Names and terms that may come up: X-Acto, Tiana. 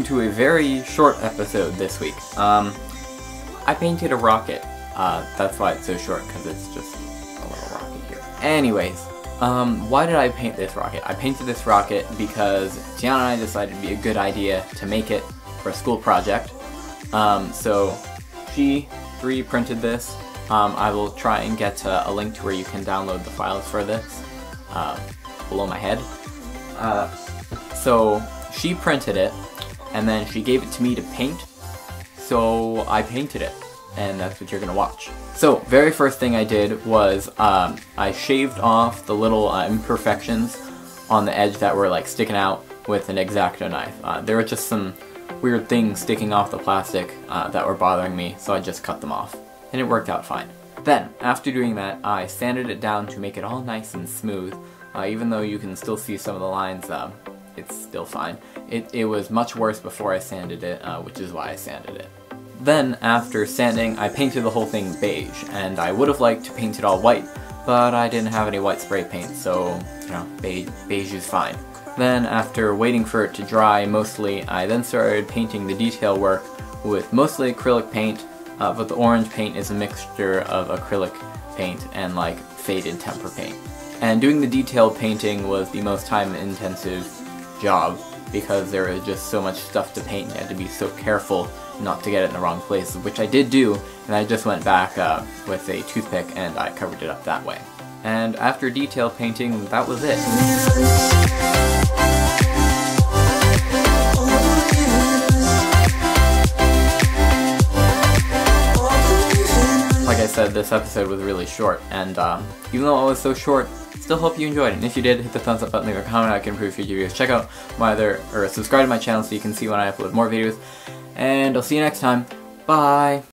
welcome to a very short episode this week. I painted a rocket. That's why it's so short, because it's just a little rocket here. Anyways, why did I paint this rocket? I painted this rocket because Tiana and I decided it'd be a good idea to make it for a school project. So she 3D printed this. I will try and get a link to where you can download the files for this below my head. So she printed it, and then she gave it to me to paint, so I painted it, and that's what you're gonna watch. So very first thing I did was I shaved off the little imperfections on the edge that were like sticking out with an X-Acto knife. There were just some weird things sticking off the plastic that were bothering me, so I just cut them off, and it worked out fine. Then, after doing that, I sanded it down to make it all nice and smooth. Even though you can still see some of the lines, it's still fine. It was much worse before I sanded it, which is why I sanded it. Then, after sanding, I painted the whole thing beige, and I would have liked to paint it all white, but I didn't have any white spray paint, so, you know, beige is fine. Then, after waiting for it to dry mostly, I then started painting the detail work with mostly acrylic paint, but the orange paint is a mixture of acrylic paint and, like, faded temper paint. And doing the detail painting was the most time-intensive job, because there was just so much stuff to paint, and I had to be so careful not to get it in the wrong places, which I did do, and I just went back with a toothpick and I covered it up that way. And after detail painting, that was it. Said this episode was really short, and even though it was so short, still hope you enjoyed it. And if you did, hit the thumbs up button, leave a comment, I can improve future videos. Check out my other, or subscribe to my channel so you can see when I upload more videos, and I'll see you next time. Bye!